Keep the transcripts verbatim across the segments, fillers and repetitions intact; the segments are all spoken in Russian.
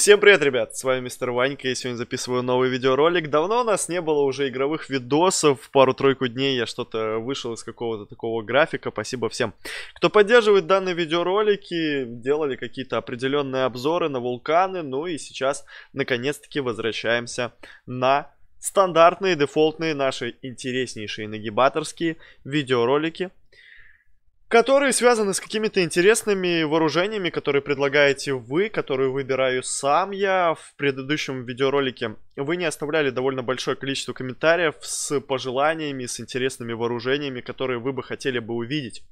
Всем привет, ребят, с вами мистер Ванька, и сегодня записываю новый видеоролик. Давно у нас не было уже игровых видосов, пару-тройку дней я что-то вышел из какого-то такого графика. Спасибо всем, кто поддерживает данные видеоролики, делали какие-то определенные обзоры на вулканы. Ну и сейчас, наконец-таки, возвращаемся на стандартные, дефолтные, наши интереснейшие нагибаторские видеоролики, которые связаны с какими-то интересными вооружениями, которые предлагаете вы, которые выбираю сам я. В предыдущем видеоролике вы не оставляли довольно большое количество комментариев с пожеланиями, с интересными вооружениями, которые вы бы хотели бы увидеть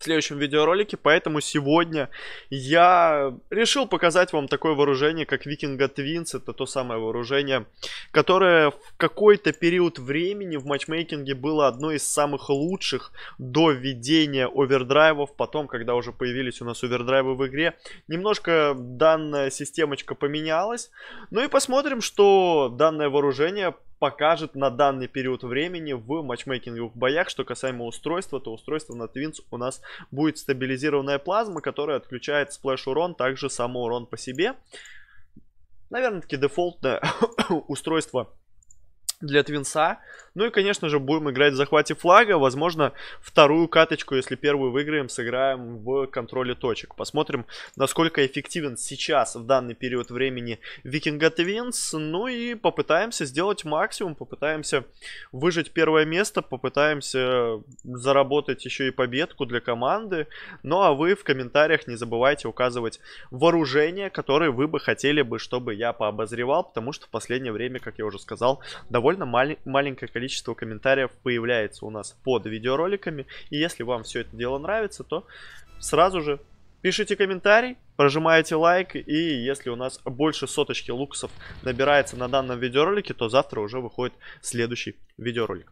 в следующем видеоролике. Поэтому сегодня я решил показать вам такое вооружение, как Викинга Твинс. Это то самое вооружение, которое в какой-то период времени в матчмейкинге было одно из самых лучших до введения овердрайвов. Потом, когда уже появились у нас овердрайвы в игре, немножко данная системочка поменялась. Ну и посмотрим, что данное вооружение покажет на данный период времени в матчмейкинговых боях. Что касаемо устройства, то устройство на Twins у нас будет стабилизированная плазма, которая отключает сплэш-урон, также самоурон по себе. Наверное-таки дефолтное устройство для Твинса. Ну и, конечно же, будем играть в захвате флага. Возможно, вторую каточку, если первую выиграем, сыграем в контроле точек. Посмотрим, насколько эффективен сейчас, в данный период времени, Викинга Твинс. Ну и попытаемся сделать максимум, попытаемся выжать первое место, попытаемся заработать еще и победку для команды. Ну а вы в комментариях не забывайте указывать вооружения, которые вы бы хотели бы, чтобы я пообозревал, потому что в последнее время, как я уже сказал, довольно Мали- маленькое количество комментариев появляется у нас под видеороликами. И если вам все это дело нравится, то сразу же пишите комментарий, прожимаете лайк. И если у нас больше соточки луксов набирается на данном видеоролике, то завтра уже выходит следующий видеоролик.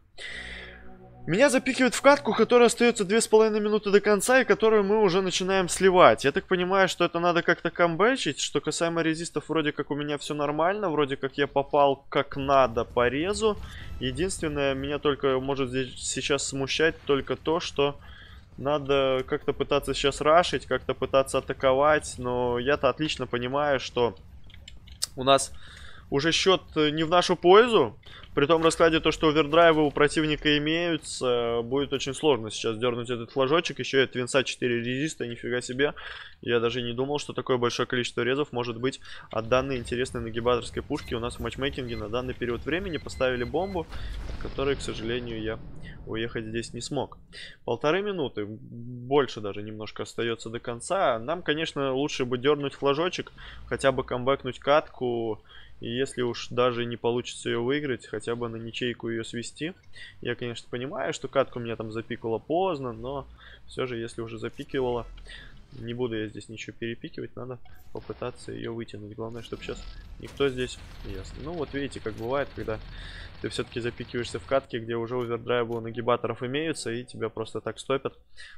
Меня запикивает в катку, которая остается две с половиной минуты до конца, и которую мы уже начинаем сливать. Я так понимаю, что это надо как-то камбэчить. Что касаемо резистов, вроде как у меня все нормально. Вроде как я попал как надо по резу. Единственное, меня только может здесь сейчас смущать только то, что надо как-то пытаться сейчас рашить, как-то пытаться атаковать. Но я-то отлично понимаю, что у нас уже счет не в нашу пользу. При том раскладе, то, что овердрайвы у противника имеются, будет очень сложно сейчас дернуть этот флажочек. Еще и Твинса четыре резиста, нифига себе. Я даже не думал, что такое большое количество резов может быть от данной интересной нагибаторской пушки у нас в матчмейкинге на данный период времени. Поставили бомбу, от которой, к сожалению, я уехать здесь не смог. Полторы минуты, больше даже немножко остается до конца. Нам, конечно, лучше бы дернуть флажочек, хотя бы камбэкнуть катку. И если уж даже не получится ее выиграть, хотя бы на ничейку ее свести. Я, конечно, понимаю, что катку меня там запикала поздно, но все же, если уже запикивала, не буду я здесь ничего перепикивать, надо попытаться ее вытянуть. Главное, чтобы сейчас никто здесь... Ясно. Ну вот видите, как бывает, когда ты все-таки запикиваешься в катке, где уже овердрайвы у нагибаторов имеются, и тебя просто так стопят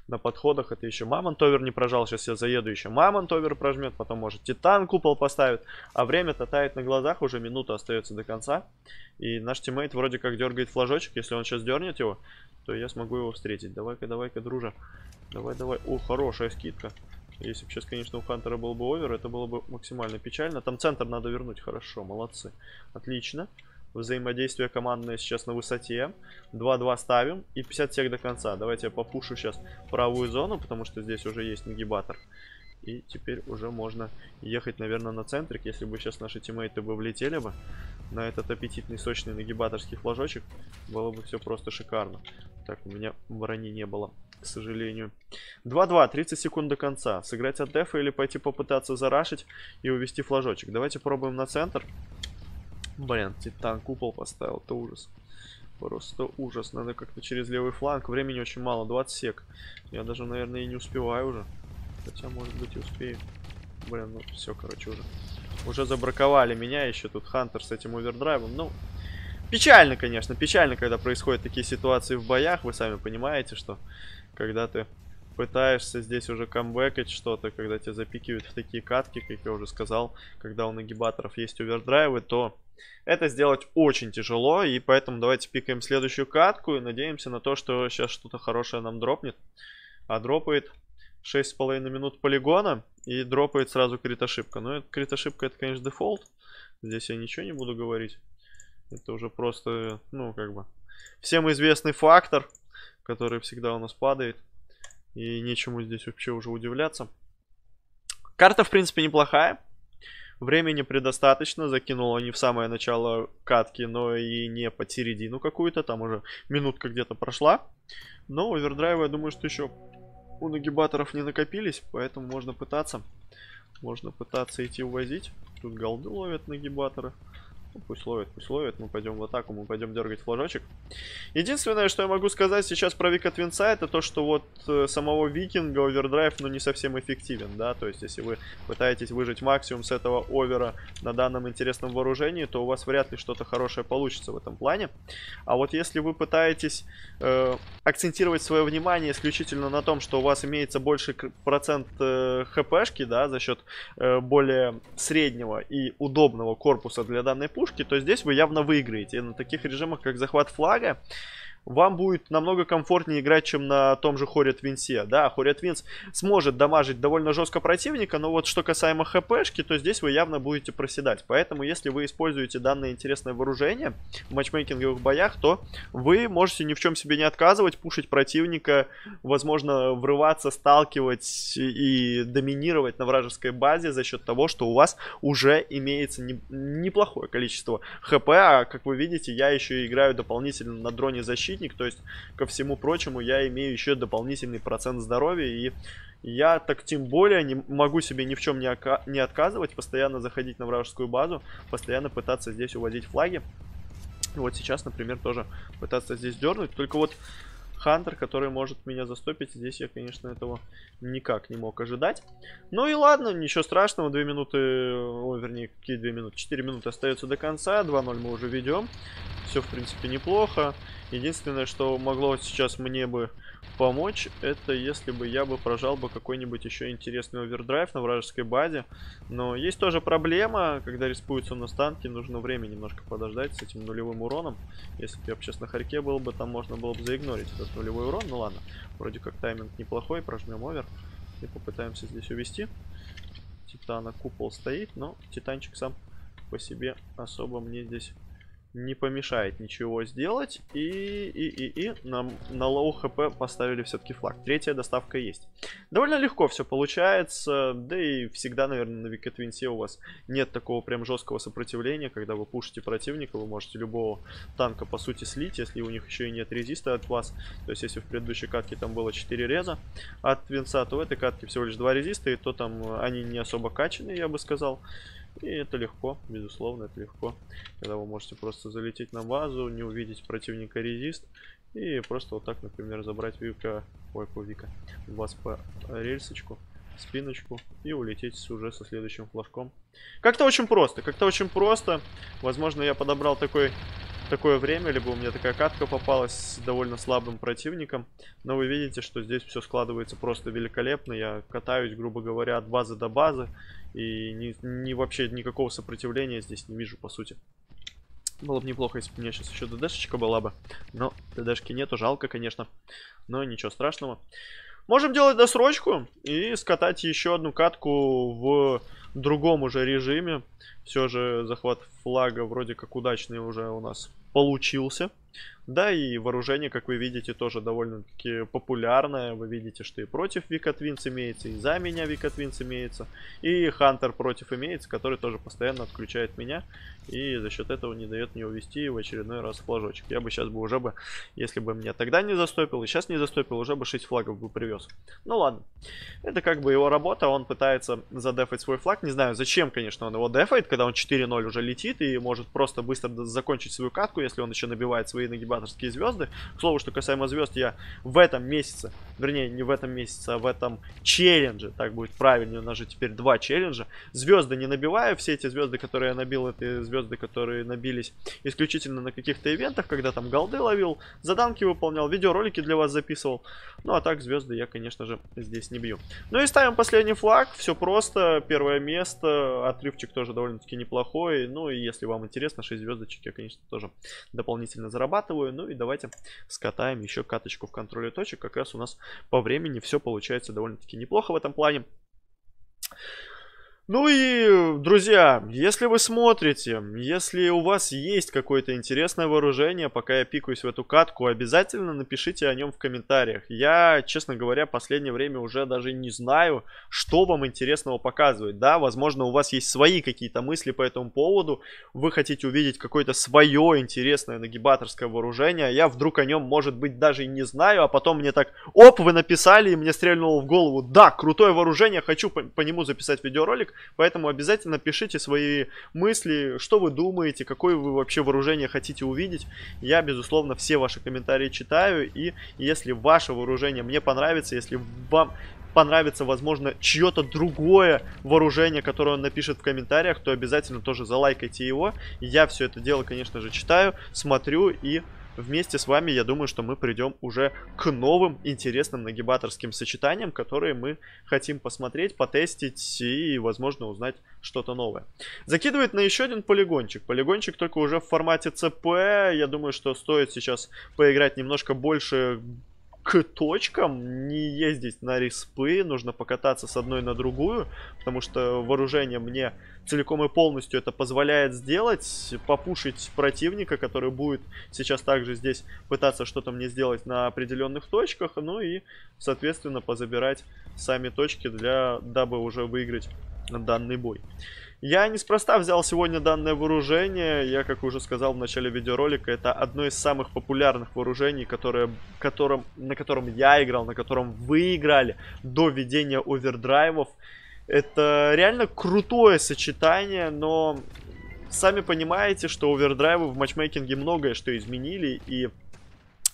на подходах. Это еще Мамонтовер не прожал, сейчас я заеду, еще Мамонтовер прожмет, потом может Титан Купол поставит. А время-то тает на глазах, уже минута остается до конца. И наш тиммейт вроде как дергает флажочек, если он сейчас дернет его, то я смогу его встретить. Давай-ка, давай-ка, дружа. Давай-давай. О, хорошая скидка. Если бы сейчас, конечно, у Хантера был бы овер, это было бы максимально печально. Там центр надо вернуть. Хорошо, молодцы. Отлично. Взаимодействие командное сейчас на высоте. два-два ставим. И пятьдесят сек до конца. Давайте я попушу сейчас правую зону, потому что здесь уже есть нагибатор. И теперь уже можно ехать, наверное, на центрик. Если бы сейчас наши тиммейты бы влетели бы на этот аппетитный, сочный нагибаторский флажочек, было бы все просто шикарно. Так, у меня брони не было, к сожалению. два-два, тридцать секунд до конца. Сыграть от дефа или пойти попытаться зарашить и увести флажочек. Давайте пробуем на центр. Блин, Титан Купол поставил, это ужас. Просто ужас, надо как-то через левый фланг. Времени очень мало, двадцать сек. Я даже, наверное, и не успеваю уже. Хотя, может быть, и успею. Блин, ну все, короче, уже. Уже забраковали меня, еще тут Хантер с этим овердрайвом. Ну, печально, конечно, печально, когда происходят такие ситуации в боях. Вы сами понимаете, что когда ты пытаешься здесь уже камбэкать что-то, когда тебя запикивают в такие катки, как я уже сказал, когда у нагибаторов есть овердрайвы, то это сделать очень тяжело. И поэтому давайте пикаем следующую катку и надеемся на то, что сейчас что-то хорошее нам дропнет. А дропает шесть с половиной минут полигона и дропает сразу крит ошибка. Но крит ошибка это, конечно, дефолт. Здесь я ничего не буду говорить. Это уже просто, ну, как бы, всем известный фактор, который всегда у нас падает. И нечему здесь вообще уже удивляться. Карта, в принципе, неплохая. Времени предостаточно. Закинула не в самое начало катки, но и не под середину какую-то. Там уже минутка где-то прошла. Но овердрайва, я думаю, что еще у нагибаторов не накопились. Поэтому можно пытаться. Можно пытаться идти увозить. Тут голды ловят нагибаторы. Ну, пусть ловят, пусть ловят. Мы пойдем в атаку, мы пойдем дергать флажочек. Единственное, что я могу сказать сейчас про Вика Твинса, это то, что вот э, самого Викинга овердрайв, ну, не совсем эффективен, да. То есть, если вы пытаетесь выжить максимум с этого овера на данном интересном вооружении, то у вас вряд ли что-то хорошее получится в этом плане. А вот если вы пытаетесь э, акцентировать свое внимание исключительно на том, что у вас имеется больше процент э, хпшки, да, за счет э, более среднего и удобного корпуса для данной пушки, то здесь вы явно выиграете. И на таких режимах, как захват флага, вам будет намного комфортнее играть, чем на том же хоре Твинсе. Да, хоре Твинс сможет дамажить довольно жестко противника, но вот что касаемо хпшки, то здесь вы явно будете проседать. Поэтому, если вы используете данное интересное вооружение в матчмейкинговых боях, то вы можете ни в чем себе не отказывать, пушить противника, возможно, врываться, сталкивать и доминировать на вражеской базе за счет того, что у вас уже имеется не, неплохое количество хп, а, как вы видите, я еще играю дополнительно на дроне защиты. То есть, ко всему прочему, я имею еще дополнительный процент здоровья. И я так тем более не могу себе ни в чем не отказывать. Постоянно заходить на вражескую базу, постоянно пытаться здесь уводить флаги. Вот сейчас, например, тоже пытаться здесь дернуть. Только вот Хантер, который может меня застопить, здесь я, конечно, этого никак не мог ожидать. Ну и ладно, ничего страшного, две минуты, о, вернее, какие две минуты, четыре минуты остается до конца, два ноль мы уже ведем, все, в принципе, неплохо. Единственное, что могло сейчас мне бы помочь, это если бы я бы прожал бы какой-нибудь еще интересный овердрайв на вражеской базе. Но есть тоже проблема, когда риспуются у нас танки, нужно время немножко подождать с этим нулевым уроном. Если бы я сейчас на хорьке был бы, там можно было бы заигнорить этот нулевой урон. Ну ладно, вроде как тайминг неплохой, прожмем овер и попытаемся здесь увести. Титана купол стоит, но титанчик сам по себе особо мне здесь не помешает ничего сделать. И, и, и, и нам на лоу хп поставили все-таки флаг. Третья доставка есть. Довольно легко все получается. Да и всегда, наверное, на Вика Твинсе у вас нет такого прям жесткого сопротивления. Когда вы пушите противника, вы можете любого танка, по сути, слить, если у них еще и нет резиста от вас. То есть, если в предыдущей катке там было четыре реза от Твинса, то в этой катке всего лишь два резиста. И то там они не особо качанные, я бы сказал. И это легко, безусловно, это легко, когда вы можете просто залететь на базу, не увидеть противника резист и просто вот так, например, забрать Вика, ой, по Вика, вас по рельсочку, спиночку и улететь уже со следующим флажком. Как-то очень просто, как-то очень просто. Возможно, я подобрал такой... такое время, либо у меня такая катка попалась с довольно слабым противником. Но вы видите, что здесь все складывается просто великолепно. Я катаюсь, грубо говоря, от базы до базы. И ни, ни вообще никакого сопротивления здесь не вижу, по сути. Было бы неплохо, если бы у меня сейчас еще ДДшечка была бы. Но ДДшки нету, жалко, конечно. Но ничего страшного. Можем делать досрочку и скатать еще одну катку в другом уже режиме. Все же захват флага вроде как удачный уже у нас получился. Да, и вооружение, как вы видите, тоже довольно-таки популярное. Вы видите, что и против Вика Твинс имеется, и за меня Вика Твинс имеется, и Хантер против имеется, который тоже постоянно отключает меня и за счет этого не дает мне увести в очередной раз флажочек. Я бы сейчас бы уже бы, если бы меня тогда не застопил и сейчас не застопил, уже бы шесть флагов бы привез. Ну ладно, это как бы его работа, он пытается задефать свой флаг. Не знаю, зачем, конечно, он его дефает, когда он четыре ноль уже летит и может просто быстро закончить свою катку, если он еще набивает свои нагибаторские звезды. К слову, что касаемо звезд, я в этом месяце, вернее, не в этом месяце, а в этом челлендже, так будет правильнее, у нас же теперь два челленджа, звезды не набиваю, все эти звезды, которые я набил, это звезды, которые набились исключительно на каких-то ивентах, когда там голды ловил, заданки выполнял, видеоролики для вас записывал, ну а так звезды я, конечно же, здесь не бью. Ну и ставим последний флаг, все просто, первое место, отрывчик тоже довольно-таки неплохой, ну и если вам интересно, шесть звездочек я, конечно, тоже дополнительно зарабатываю. Ну и давайте скатаем еще каточку в контроле точек. Как раз у нас по времени все получается довольно-таки неплохо в этом плане. Ну и, друзья, если вы смотрите, если у вас есть какое-то интересное вооружение, пока я пикаюсь в эту катку, обязательно напишите о нем в комментариях. Я, честно говоря, в последнее время уже даже не знаю, что вам интересного показывать. Да, возможно, у вас есть свои какие-то мысли по этому поводу, вы хотите увидеть какое-то свое интересное нагибаторское вооружение, я вдруг о нем, может быть, даже и не знаю, а потом мне так, оп, вы написали, и мне стрельнуло в голову, да, крутое вооружение, хочу по, по нему записать видеоролик. Поэтому обязательно пишите свои мысли, что вы думаете, какое вы вообще вооружение хотите увидеть. Я, безусловно, все ваши комментарии читаю. И если ваше вооружение мне понравится, если вам понравится, возможно, чье-то другое вооружение, которое он напишет в комментариях, то обязательно тоже залайкайте его. Я все это дело, конечно же, читаю, смотрю и... Вместе с вами, я думаю, что мы придем уже к новым интересным нагибаторским сочетаниям, которые мы хотим посмотреть, потестить и, возможно, узнать что-то новое. Закидывает на еще один полигончик. Полигончик только уже в формате ЦП. Я думаю, что стоит сейчас поиграть немножко больше к точкам, не ездить на респы, нужно покататься с одной на другую, потому что вооружение мне целиком и полностью это позволяет сделать, попушить противника, который будет сейчас также здесь пытаться что-то мне сделать на определенных точках, ну и, соответственно, позабирать сами точки, для, дабы уже выиграть данный бой. Я неспроста взял сегодня данное вооружение, я, как уже сказал в начале видеоролика, это одно из самых популярных вооружений, которое, которым, на котором я играл, на котором вы играли до введения овердрайвов. Это реально крутое сочетание, но сами понимаете, что овердрайвы в матчмейкинге многое что изменили, и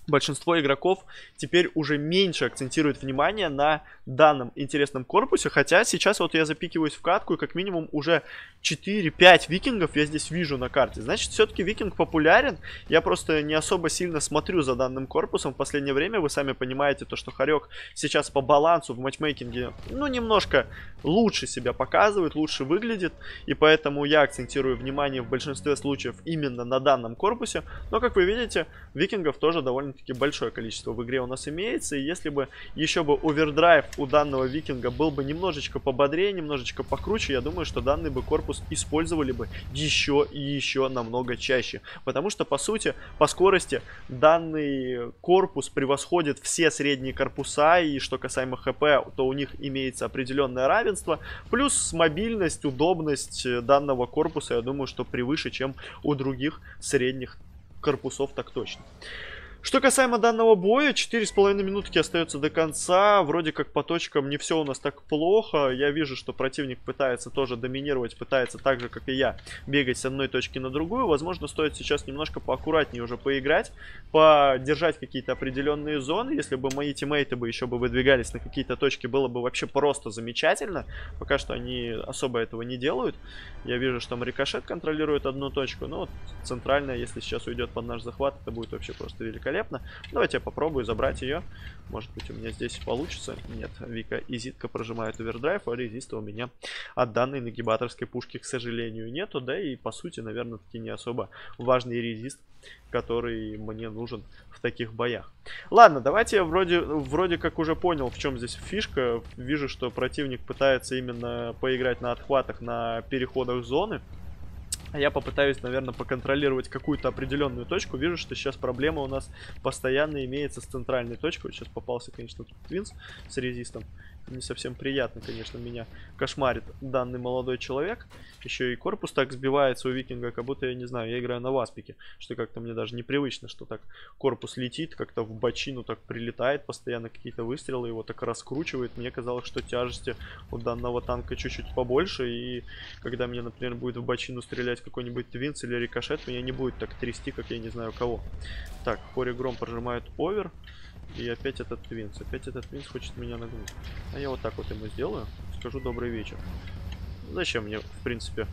большинство игроков теперь уже меньше акцентирует внимание на данном интересном корпусе. Хотя сейчас вот я запикиваюсь в катку, и как минимум уже четыре-пять викингов я здесь вижу на карте. Значит, все-таки викинг популярен. Я просто не особо сильно смотрю за данным корпусом в последнее время. Вы сами понимаете, то, что хорек сейчас по балансу в матчмейкинге, ну, немножко лучше себя показывает, лучше выглядит. И поэтому я акцентирую внимание в большинстве случаев именно на данном корпусе. Но, как вы видите, викингов тоже довольно-таки большое количество в игре у нас имеется, и если бы еще бы овердрайв у данного викинга был бы немножечко пободрее, немножечко покруче, я думаю, что данный бы корпус использовали бы еще и еще намного чаще, потому что по сути по скорости данный корпус превосходит все средние корпуса, и что касаемо ХП, то у них имеется определенное равенство, плюс мобильность, удобность данного корпуса, я думаю, что превыше, чем у других средних корпусов, так точно. Что касаемо данного боя, четыре с половиной минутки остается до конца, вроде как по точкам не все у нас так плохо, я вижу, что противник пытается тоже доминировать, пытается так же, как и я, бегать с одной точки на другую, возможно, стоит сейчас немножко поаккуратнее уже поиграть, подержать какие-то определенные зоны, если бы мои тиммейты бы еще бы выдвигались на какие-то точки, было бы вообще просто замечательно, пока что они особо этого не делают, я вижу, что там рикошет контролирует одну точку, но вот центральная, если сейчас уйдет под наш захват, это будет вообще просто великолепно. Давайте я попробую забрать ее. Может быть, у меня здесь получится. Нет, Вика и Зитка прожимают овердрайв, а резиста у меня от данной нагибаторской пушки, к сожалению, нету. Да и, по сути, наверное, таки не особо важный резист, который мне нужен в таких боях. Ладно, давайте я вроде, вроде как уже понял, в чем здесь фишка. Вижу, что противник пытается именно поиграть на отхватах, на переходах зоны. Я попытаюсь, наверное, поконтролировать какую-то определенную точку. Вижу, что сейчас проблема у нас постоянно имеется с центральной точкой. Сейчас попался, конечно, тут Twins с резистом. Не совсем приятно, конечно, меня кошмарит данный молодой человек. Еще и корпус так сбивается у викинга, как будто, я не знаю, я играю на васпике. Что как-то мне даже непривычно, что так корпус летит, как-то в бочину так прилетает, постоянно какие-то выстрелы его так раскручивает. Мне казалось, что тяжести у данного танка чуть-чуть побольше. И когда мне, например, будет в бочину стрелять какой-нибудь Твинс или рикошет, меня не будет так трясти, как я не знаю кого. Так, хорек гром прожимает овер. И опять этот Твинс. Опять этот Твинс хочет меня нагнуть. А я вот так вот ему сделаю. Скажу добрый вечер. Зачем мне, в принципе,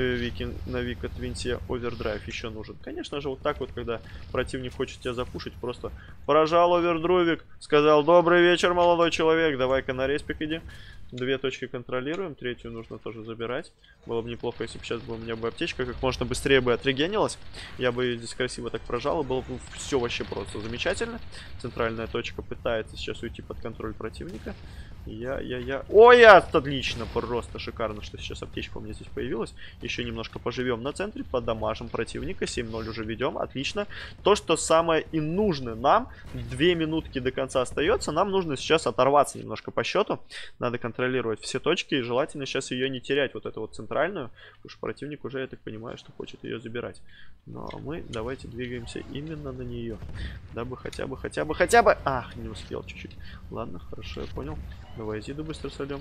Викинг, на Вика Твинсе овердрайв еще нужен. Конечно же, вот так вот, когда противник хочет тебя запушить, просто поражал овердрайвик, сказал: добрый вечер, молодой человек, давай-ка на респик иди. Две точки контролируем, третью нужно тоже забирать. Было бы неплохо, если бы сейчас была у меня бы аптечка, как можно быстрее бы отрегенилась. Я бы ее здесь красиво так прожал, и было бы все вообще просто замечательно. Центральная точка пытается сейчас уйти под контроль противника. Я, я, я... Ой, я отлично, просто шикарно, что сейчас аптечка у меня здесь появилась. Еще немножко поживем на центре, подамажим противника, семь ноль уже ведем, отлично. То, что самое и нужно нам, две минутки до конца остается, нам нужно сейчас оторваться немножко по счету. Надо контролировать все точки, и желательно сейчас ее не терять, вот эту вот центральную, потому что противник уже, я так понимаю, что хочет ее забирать. Но мы давайте двигаемся именно на нее, дабы хотя бы, хотя бы, хотя бы... Ах, не успел чуть-чуть. Ладно, хорошо, я понял. Давай изиду быстро сольем.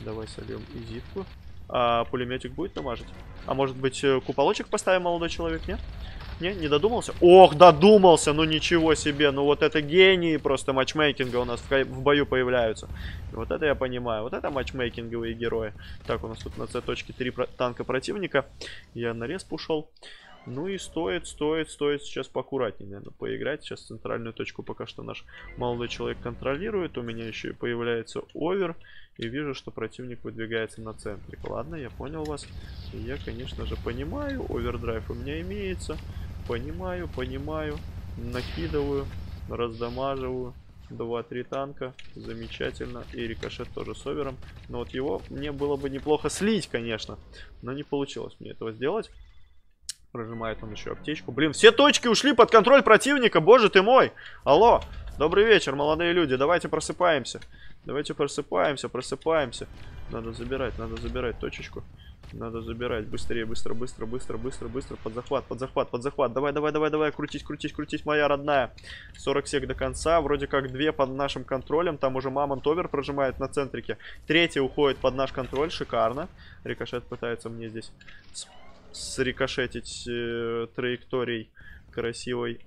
Давай сольем изидку. А пулеметик будет намажить? А может быть, куполочек поставим, молодой человек, нет? Не, не додумался? Ох, додумался, ну ничего себе, ну вот это гении просто матчмейкинга у нас в, в бою появляются. И вот это я понимаю, вот это матчмейкинговые герои. Так, у нас тут на С-точке три про танка противника. Я на респ ушел. Ну и стоит, стоит, стоит сейчас поаккуратнее, наверное, поиграть. Сейчас центральную точку пока что наш молодой человек контролирует. У меня еще и появляется овер. И вижу, что противник выдвигается на центре. Ладно, я понял вас. Я, конечно же, понимаю. Овердрайв у меня имеется. Понимаю, понимаю. Накидываю, раздамаживаю. два-три танка. Замечательно. И рикошет тоже с овером. Но вот его мне было бы неплохо слить, конечно. Но не получилось мне этого сделать. Прожимает он еще аптечку. Блин, все точки ушли под контроль противника, боже ты мой. Алло, добрый вечер, молодые люди. Давайте просыпаемся. Давайте просыпаемся, просыпаемся. Надо забирать, надо забирать точечку. Надо забирать быстрее, быстро, быстро, быстро, быстро, быстро. Под захват, под захват, под захват. Давай, давай, давай, давай, крутить, крутить, крутить, моя родная. сорок сек до конца. Вроде как две под нашим контролем. Там уже Мамонтовер прожимает на центрике. Третья уходит под наш контроль, шикарно. Рикошет пытается мне здесь... срикошетить э, траекторией красивой,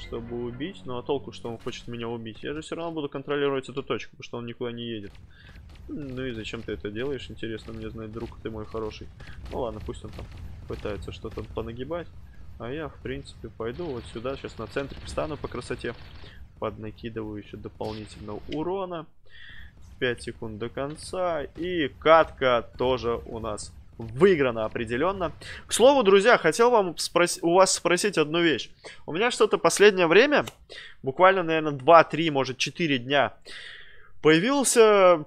чтобы убить. Ну а толку, что он хочет меня убить? Я же все равно буду контролировать эту точку, потому что он никуда не едет. Ну и зачем ты это делаешь? Интересно мне знать, друг ты мой хороший. Ну ладно, пусть он там пытается что-то понагибать. А я, в принципе, пойду вот сюда. Сейчас на центре встану по красоте. Поднакидываю еще дополнительного урона. пять секунд до конца. И катка тоже у нас выиграно определенно. К слову, друзья, хотел вам спрос... у вас спросить одну вещь. У меня что-то последнее время, буквально, наверное, два-три, может, четыре дня, появился,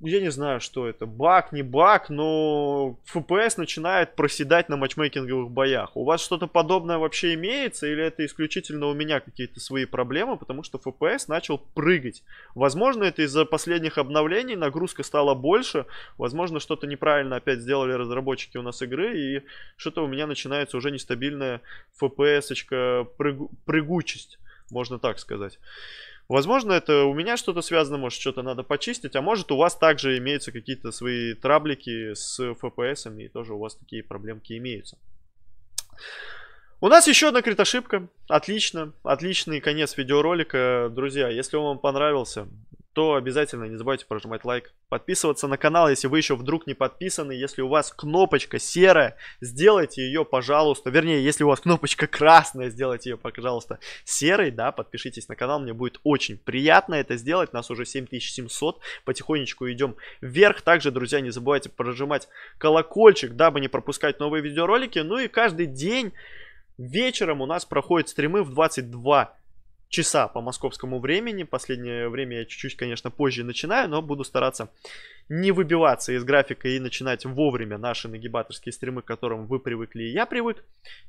я не знаю, что это, баг, не баг, но эф пи эс начинает проседать на матчмейкинговых боях. У вас что-то подобное вообще имеется, или это исключительно у меня какие-то свои проблемы, потому что эф пи эс начал прыгать? Возможно, это из-за последних обновлений, нагрузка стала больше, возможно, что-то неправильно опять сделали разработчики у нас игры, и что-то у меня начинается уже нестабильная эф пи эс-очка, прыг... прыгучесть, можно так сказать. Возможно, это у меня что-то связано, может, что-то надо почистить, а может, у вас также имеются какие-то свои траблики с эф пи эс-ами, и тоже у вас такие проблемки имеются. У нас еще одна крит ошибка. Отлично, отличный конец видеоролика. Друзья, если он вам понравился, то обязательно не забывайте прожимать лайк, подписываться на канал, если вы еще вдруг не подписаны. Если у вас кнопочка серая, сделайте ее, пожалуйста. Вернее, если у вас кнопочка красная, сделайте ее, пожалуйста, серой, да, подпишитесь на канал, мне будет очень приятно это сделать. Нас уже семь тысяч семьсот, потихонечку идем вверх. Также, друзья, не забывайте прожимать колокольчик, дабы не пропускать новые видеоролики. Ну и каждый день вечером у нас проходят стримы в двадцать два часа по московскому времени. Последнее время я чуть-чуть, конечно, позже начинаю, но буду стараться не выбиваться из графика и начинать вовремя наши нагибаторские стримы, к которым вы привыкли и я привык.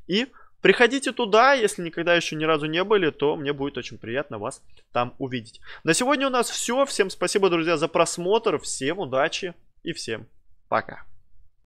И приходите туда, если никогда еще ни разу не были, то мне будет очень приятно вас там увидеть. На сегодня у нас все. Всем спасибо, друзья, за просмотр. Всем удачи и всем пока.